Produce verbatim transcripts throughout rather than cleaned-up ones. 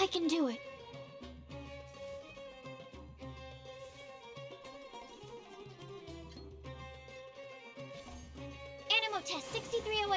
I can do it. Animo test sixty-three oh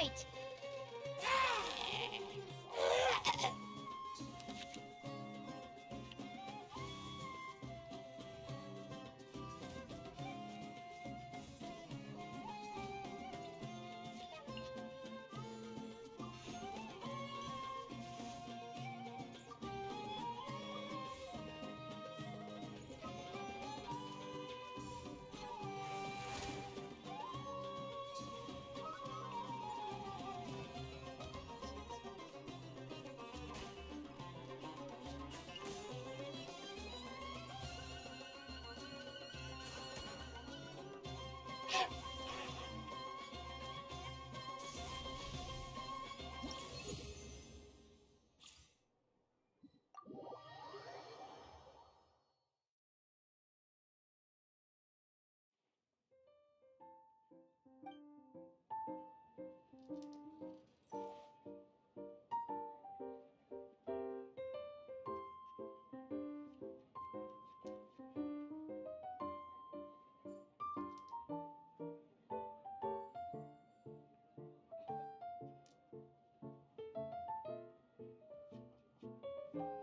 eight.